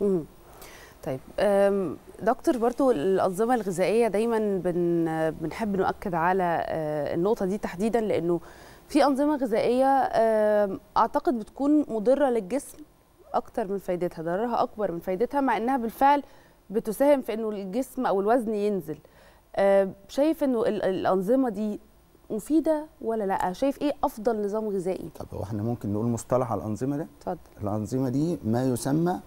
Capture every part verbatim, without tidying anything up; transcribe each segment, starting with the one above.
مم. طيب دكتور، برضو الأنظمة الغذائية دايما بن بنحب نؤكد على النقطة دي تحديدا، لأنه في أنظمة غذائية أعتقد بتكون مضرة للجسم أكتر من فايدتها، ضررها أكبر من فايدتها، مع أنها بالفعل بتساهم في أنه الجسم أو الوزن ينزل. شايف أنه الأنظمة دي مفيدة ولا لأ؟ شايف إيه أفضل نظام غذائي؟ طب هو إحنا ممكن نقول مصطلح على الأنظمة ده؟ اتفضل. الأنظمة دي ما يسمى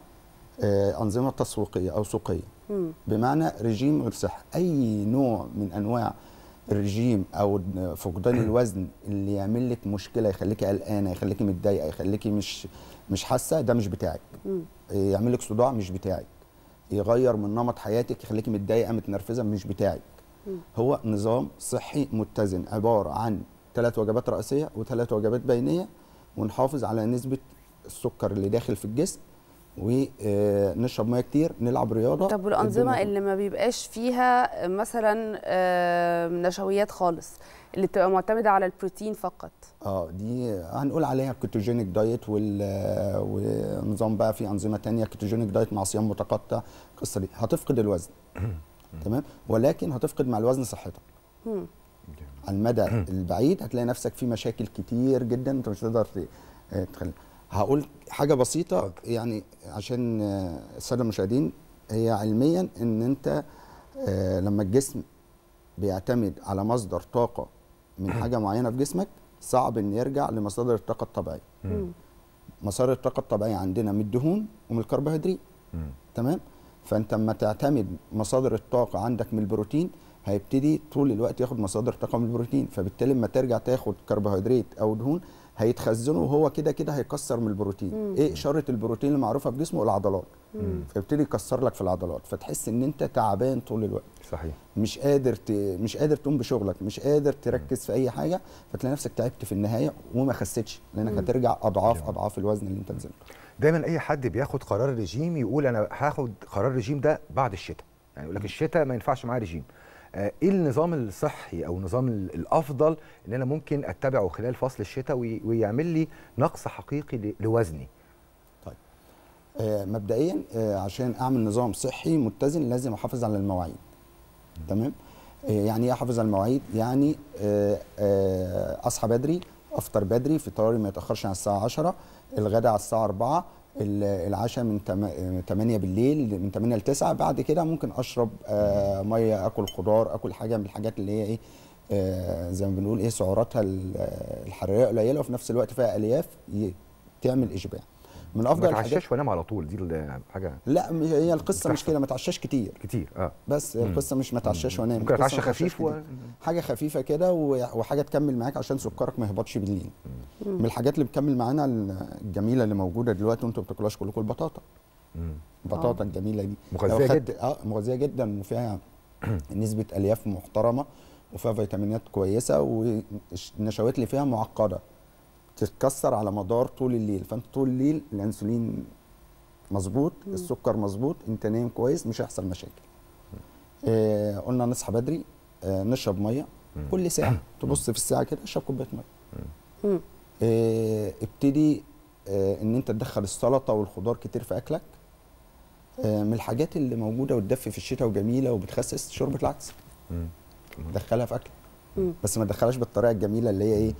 أنظمة تسويقية أو سوقية، مم. بمعنى رجيم غير صحي. أي نوع من أنواع الرجيم أو فقدان الوزن اللي يعمل لك مشكلة، يخليك قلقانة، يخليك متضايقة، يخليك مش مش حاسة، ده مش بتاعك. مم. يعمل لك صداع، مش بتاعك. يغير من نمط حياتك، يخليك متضايقة متنرفزة، مش بتاعك. مم. هو نظام صحي متزن عبارة عن ثلاث وجبات رئيسية وثلاث وجبات بينية، ونحافظ على نسبة السكر اللي داخل في الجسم، ونشرب ميه كتير، نلعب رياضه. طب والانظمه اللي ما بيبقاش فيها مثلا نشويات خالص، اللي بتبقى معتمده على البروتين فقط، اه دي هنقول عليها كيتوجينيك دايت، ونظام بقى في انظمه ثانيه كيتوجينيك دايت مع صيام متقطع. القصه دي هتفقد الوزن تمام، ولكن هتفقد مع الوزن صحتك. على المدى البعيد هتلاقي نفسك في مشاكل كتير جدا انت مش هتقدر تتخلى. هقول حاجه بسيطه يعني عشان الساده المشاهدين، هي علميا ان انت لما الجسم بيعتمد على مصدر طاقه من حاجه معينه في جسمك، صعب ان يرجع لمصادر الطاقه الطبيعيه. مصادر الطاقه الطبيعيه عندنا من الدهون ومن الكربوهيدرات تمام. فانت لما تعتمد مصادر الطاقه عندك من البروتين، هيبتدي طول الوقت ياخد مصادر طاقه من البروتين، فبالتالي لما ترجع تاخد كربوهيدرات او دهون هيتخزنوا، وهو كده كده هيكسر من البروتين. مم. ايه اشاره البروتين اللي معروفه في جسمه؟ العضلات. فيبتدي يكسر لك في العضلات، فتحس ان انت تعبان طول الوقت. صحيح. مش قادر ت... مش قادر تقوم بشغلك، مش قادر تركز مم. في اي حاجه، فتلاقي نفسك تعبت في النهايه وما خسيتش، لانك هترجع اضعاف جميل. اضعاف الوزن اللي انت نزلته. دايما اي حد بياخد قرار رجيم يقول انا هاخد قرار رجيم ده بعد الشتاء، يعني يقول لك الشتاء ما ينفعش معاه رجيم. ايه النظام الصحي او النظام الافضل اللي انا ممكن اتبعه خلال فصل الشتاء ويعمل لي نقص حقيقي لوزني؟ طيب آه مبدئيا آه عشان اعمل نظام صحي متزن لازم احافظ على المواعيد. تمام. آه يعني ايه احافظ على المواعيد؟ يعني آه آه اصحى بدري، افطر بدري، فطاري ما يتاخرش عن الساعه عشرة، الغداء على الساعه أربعة، العشاء من تمانية بالليل، من تمانية ل تسعة. بعد كده ممكن اشرب آه ميه، اكل خضار، اكل حاجه من الحاجات اللي هي ايه آه زي ما بنقول ايه سعراتها الحراريه قليله، وفي نفس الوقت فيها الياف تعمل اشباع. من افضل الحاجات ما اتعشاش وانام على طول، دي حاجه. لا هي القصه مش كده، ما اتعشاش كتير كتير اه بس مم. القصه مش ما اتعشاش وانام، ممكن اتعشى خفيف و... حاجه خفيفه كده وحاجه تكمل معاك عشان سكرك ما يهبطش بالليل. مم. من الحاجات اللي بتكمل معانا الجميله اللي موجوده دلوقتي وانتوا ما بتاكلوش كلكم البطاطا. امم البطاطا آه. الجميله دي مغذيه جدا، اه مغذيه جدا، وفيها نسبه الياف محترمه، وفيها فيتامينات كويسه، والنشويات اللي فيها معقده تتكسر على مدار طول الليل، فانت طول الليل الانسولين مظبوط، السكر مظبوط، انت نايم كويس، مش هيحصل مشاكل. آه قلنا نصحى بدري، آه نشرب ميه كل ساعه، تبص في الساعه كده اشرب كوبايه ميه. آه ابتدي آه ان انت تدخل السلطه والخضار كتير في اكلك. آه من الحاجات اللي موجوده وتدفي في الشتاء وجميله وبتخسس شوربه العدس. دخلها في اكلك، بس ما تدخلهاش بالطريقه الجميله اللي هي ايه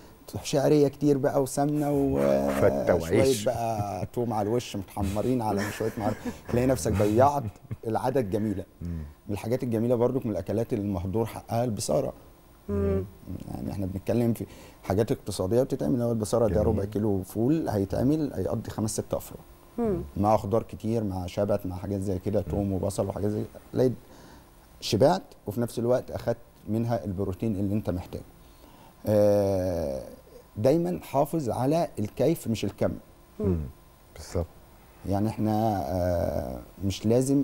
شعريه كتير بقى وسمنه وشويه بقى توم على الوش متحمرين على شويه معرفه، تلاقي نفسك ضيعت العاده الجميله. من الحاجات الجميله برضو من الاكلات المهدور حقها البصاره. يعني احنا بنتكلم في حاجات اقتصاديه بتتعمل، هو البصاره ده ربع كيلو فول هيتعمل هيقضي خمس ست افراد مع خضار كتير، مع شبت، مع حاجات زي كده، توم وبصل وحاجات زي كده. تلاقي شبعت وفي نفس الوقت اخدت منها البروتين اللي انت محتاجه. آه دايما حافظ على الكيف مش الكم. بالظبط. يعني احنا آه مش لازم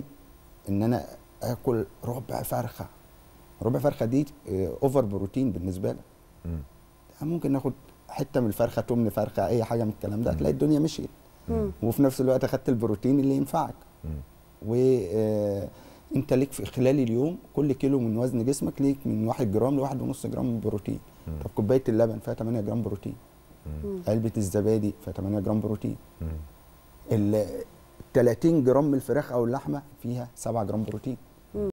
ان انا اكل ربع فرخه. ربع فرخه دي آه اوفر بروتين بالنسبه لك. ممكن ناخد حته من الفرخه، تمن فرخه، اي حاجه من الكلام ده، هتلاقي الدنيا مشيت، وفي نفس الوقت اخدت البروتين اللي ينفعك. وانت ليك في خلال اليوم كل كيلو من وزن جسمك ليك من واحد جرام لواحد ونص جرام بروتين. طب كوبايه اللبن فيها تمانية جرام بروتين. مم. علبه الزبادي فيها تمانية جرام بروتين. ثلاثين جرام الفراخ او اللحمه فيها سبعة جرام بروتين.